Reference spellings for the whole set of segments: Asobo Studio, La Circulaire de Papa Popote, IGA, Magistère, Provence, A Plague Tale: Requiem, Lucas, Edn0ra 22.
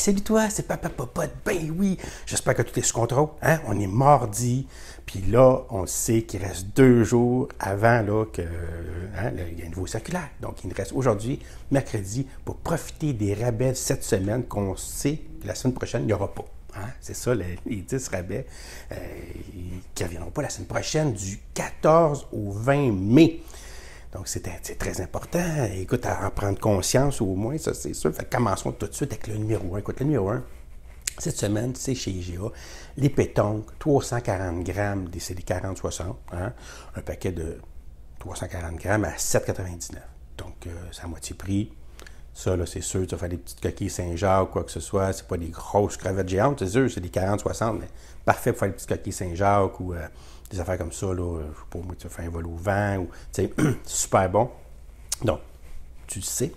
salut toi, c'est Papa Popote, ben oui! J'espère que tout est sous contrôle, hein? On est mardi, puis là, on sait qu'il reste 2 jours avant là, que, hein, il y a un nouveau circulaire. Donc, il nous reste aujourd'hui, mercredi, pour profiter des rabais cette semaine qu'on sait que la semaine prochaine, il n'y aura pas. Hein? C'est ça, les 10 rabais qui ne reviendront pas la semaine prochaine, du 14 au 20 mai. Donc, c'est très important. Écoute, à en prendre conscience au moins, ça c'est sûr. Fait que commençons tout de suite avec le numéro 1. Écoute, le numéro 1, cette semaine, c'est chez IGA. Les pétoncles, 340 grammes, c'est les 40-60. Hein? Un paquet de 340 grammes à 7,99. Donc, c'est à moitié prix. Ça, là, c'est sûr, tu vas faire des petites coquilles Saint-Jacques, quoi que ce soit. C'est pas des grosses crevettes géantes, c'est sûr, c'est des 40-60, mais parfait pour faire des petites coquilles Saint-Jacques ou des affaires comme ça, là, pour moi, tu vas faire un vol au vent, ou, tu sais, super bon. Donc, tu le sais.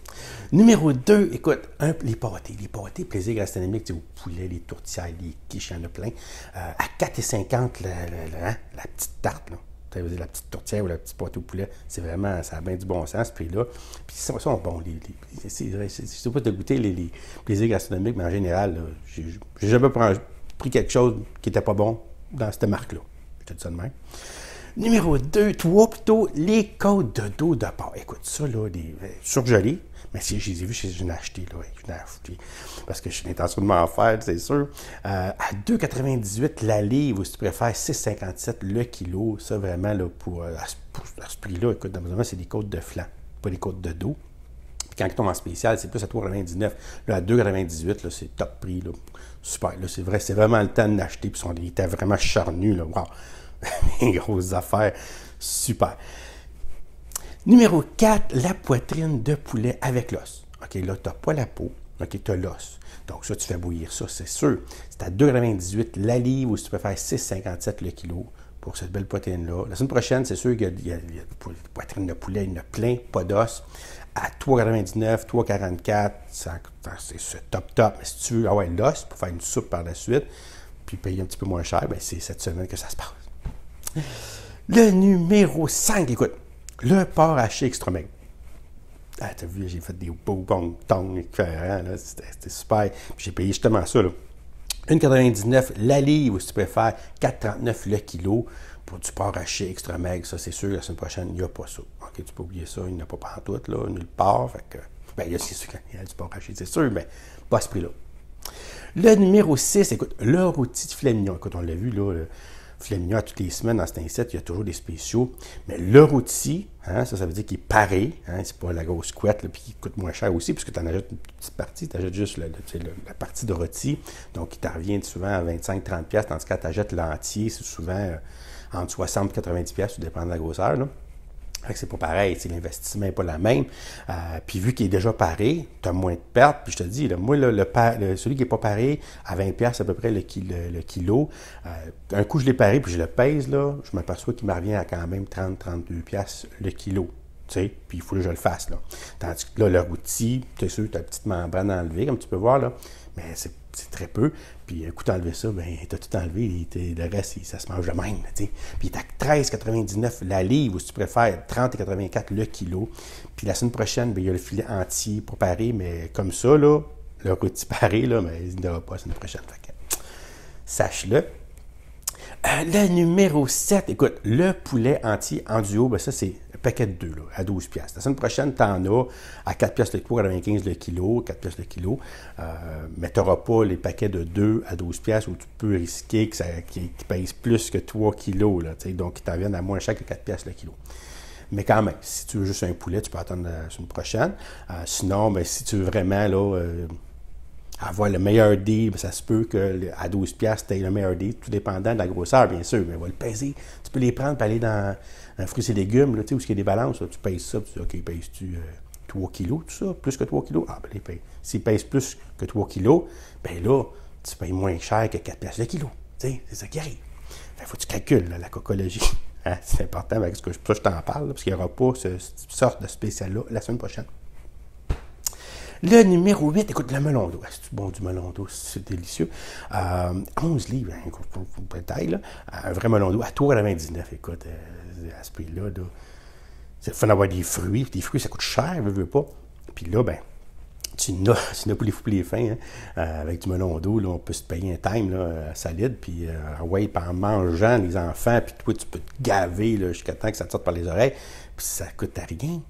Numéro 2, écoute, les pâtés. Les pâtés, plaisir gastronomique, tu sais, au poulet, les tourtières, les quiches, il y en a plein. À 4,50 la petite tarte, là. La petite tourtière ou la petite pâté au poulet, c'est vraiment, ça a bien du bon sens, puis là, puis ça, sont bon, c'est pas de goûter les plaisirs gastronomiques, mais en général, j'ai jamais pris quelque chose qui n'était pas bon dans cette marque-là. Je te dis ça de même. Numéro 2, 3 plutôt, les côtes de dos de porc. Écoute, ça, là, surgelées, mais si je les ai vus, je les ai achetés, là, je les ai achetés, parce que j'ai l'intention de m'en faire, c'est sûr. À 2,98 la livre, ou si tu préfères, 6,57 le kilo, ça, vraiment, là, à ce prix-là, écoute, dans le moment, c'est des côtes de flanc, pas des côtes de dos. Puis quand ils tombent en spécial, c'est plus à 3,99. Là, à 2,98, c'est top prix, là, super, là, c'est vraiment le temps de l'acheter, puis ils étaient vraiment charnus, là, wow. Des grosses affaires. Super. Numéro 4, la poitrine de poulet avec l'os. OK, là, tu n'as pas la peau. OK, tu as l'os. Donc, ça, tu fais bouillir ça, c'est sûr. C'est à 2,98 la livre ou si tu peux faire 6,57 le kilo pour cette belle poitrine-là. La semaine prochaine, c'est sûr qu'il y a des poitrines de poulet, il y en a plein, pas d'os. À 3,99, 3,44, c'est ce top. Mais si tu veux avoir l'os pour faire une soupe par la suite, puis payer un petit peu moins cher, c'est cette semaine que ça se passe. Le numéro 5, écoute, le porc haché extra maigre. Ah, t'as vu, j'ai fait des beaux bons tongs éclairants, là, c'était super. J'ai payé justement ça, là. 1,99 la livre, ou si tu préfères, 4,39 le kilo pour du porc haché extra maigre. Ça, c'est sûr, la semaine prochaine, il n'y a pas ça. OK, tu peux oublier ça, il n'y en a pas pantoute, là, nulle part. Fait que, ben là, c'est sûr qu'il y a du porc haché, c'est sûr, mais pas à ce prix-là. Le numéro 6, écoute, le rôti de filet mignon. Écoute, on l'a vu, là. Filet mignon, toutes les semaines, dans cet insecte, il y a toujours des spéciaux. Mais le rôti, hein, ça veut dire qu'il est paré. Hein, c'est pas la grosse couette, là, puis il coûte moins cher aussi, puisque tu en ajoutes une petite partie. Tu ajoutes juste la partie de rôti. Donc, il t'en revient souvent à 25-30$. Tandis que tu achètes l'entier, c'est souvent entre 60 et 90$, tout dépend de la grosseur. Là. Fait que c'est pas pareil, l'investissement n'est pas la même. Puis vu qu'il est déjà paré, tu as moins de pertes. Puis je te dis, là, moi, là, celui qui n'est pas paré, à 20$ à peu près le kilo, un coup je l'ai paré, puis je le pèse, là, je m'aperçois qu'il me revient à quand même 30-32$ le kilo. Puis il faut que je le fasse. Là. Tandis que là, le rôti, tu es sûr, tu as une petite membrane enlevée, comme tu peux voir, là, mais c'est très peu. Puis un coup t'enlever ça, ben t'as tout enlevé, le reste, ça se mange de même. T'sais. Puis t'as 13,99 la livre, ou si tu préfères, 30,84 le kilo. Puis la semaine prochaine, il y a le filet entier pour parer, mais comme ça, là, le rôti paré, là, mais il n'y aura pas la semaine prochaine. Sache-le. Le numéro 7, écoute, le poulet entier en duo, ben ça c'est un paquet de 2 là, à 12$. La semaine prochaine, tu en as à 4$ le kilo, 95 le kilo, 4$ le kilo, mais tu n'auras pas les paquets de 2 à 12$ où tu peux risquer qu'ils pèsent plus que 3 kilos, là, donc ils t'en viennent à moins cher que 4$ le kilo. Mais quand même, si tu veux juste un poulet, tu peux attendre la semaine prochaine. Sinon, ben, si tu veux vraiment là, avoir le meilleur dé, ça se peut qu'à 12$, tu aies le meilleur dé, tout dépendant de la grosseur, bien sûr, mais on va le peser. Tu peux les prendre et aller dans un fruit et légumes, là, où il y a des balances, là, tu pèses ça, tu dis, OK, pèses-tu 3 kilos, tout ça, plus que 3 kilos? Ah, ben les pèse. S'ils pèsent plus que 3 kilos, ben là, tu payes moins cher que 4$ le kilo. C'est ça qui arrive. Il faut que tu calcules là, la cocologie. Hein? C'est important, parce que je t'en parle, là, parce qu'il n'y aura pas cette sorte de spécial-là la semaine prochaine. Le numéro 8, écoute, le melon d'eau. C'est bon du melon d'eau, c'est délicieux. 11 livres, hein, taille, là. Un vrai melon d'eau à 3,99$, écoute, à ce prix-là. C'est le fun d'avoir des fruits. Des fruits, ça coûte cher, je veux pas. Puis là, ben, tu n'as plus les fins, hein? Avec du melon d'eau, on peut se payer un time là, solide, puis ouais, en mangeant les enfants, puis toi, tu peux te gaver jusqu'à temps que ça te sorte par les oreilles, puis ça coûte à rien.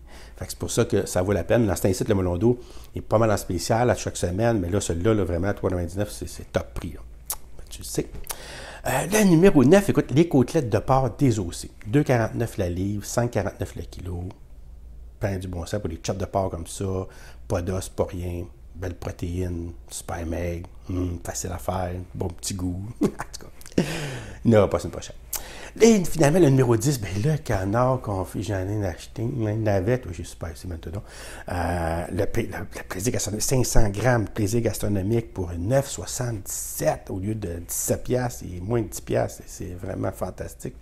C'est pour ça que ça vaut la peine. Dans cet incite, le melon d'eau est pas mal en spécial à chaque semaine, mais là, celui-là, là, vraiment, à 3,99 $, c'est top prix. Là. Ben, tu le sais. Le numéro 9, écoute, les côtelettes de porc désossées. 2,49 la livre, 5,49 le kilo. Plein du bon sens pour les chops de porc comme ça. Pas d'os, pas rien. Belle protéine, super maigre. Facile à faire, bon petit goût. En tout cas, non, pas une prochaine. Et finalement, le numéro 10, ben là, canard confit, j'en ai acheté, une navette, oui, j'ai super, c'est maintenant. Le plaisir gastronomique, 500 grammes de plaisir gastronomique pour 9,77 au lieu de 17 $ et moins de 10 $, c'est vraiment fantastique.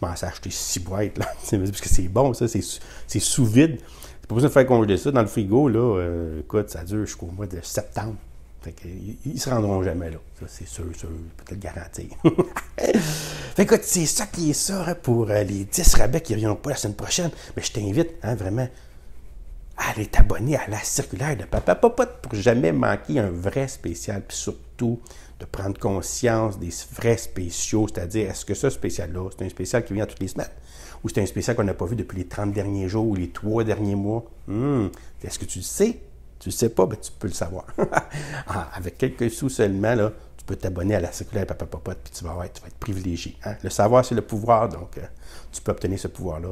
Je m'en ai acheté 6 boîtes, là, parce que c'est bon, ça, c'est sous vide. C'est pas besoin de faire congeler ça dans le frigo, là, écoute, ça dure jusqu'au mois de septembre. Fait que, ils se rendront jamais là, c'est sûr, peut-être garanti. Fait que, écoute, c'est ça qui est ça hein, pour les 10 rabais qui ne reviendront pas la semaine prochaine. Mais je t'invite hein, vraiment à aller t'abonner à la circulaire de Papa Popote pour jamais manquer un vrai spécial. Puis surtout, de prendre conscience des vrais spéciaux, c'est-à-dire, est-ce que ce spécial-là, c'est un spécial qui vient toutes les semaines? Ou c'est un spécial qu'on n'a pas vu depuis les 30 derniers jours ou les 3 derniers mois? Est-ce que tu le sais? Tu ne sais pas, ben tu peux le savoir. Avec quelques sous seulement, là, tu peux t'abonner à la circulaire Papa Popote, puis tu vas être privilégié. Hein? Le savoir, c'est le pouvoir, donc tu peux obtenir ce pouvoir-là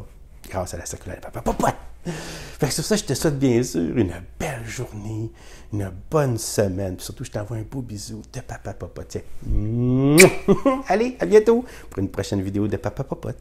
grâce à la circulaire Papa Popote. Fait que sur ça, je te souhaite bien sûr une belle journée, une bonne semaine. Puis surtout, je t'envoie un beau bisou de Papa Popote. Allez, à bientôt pour une prochaine vidéo de Papa Popote.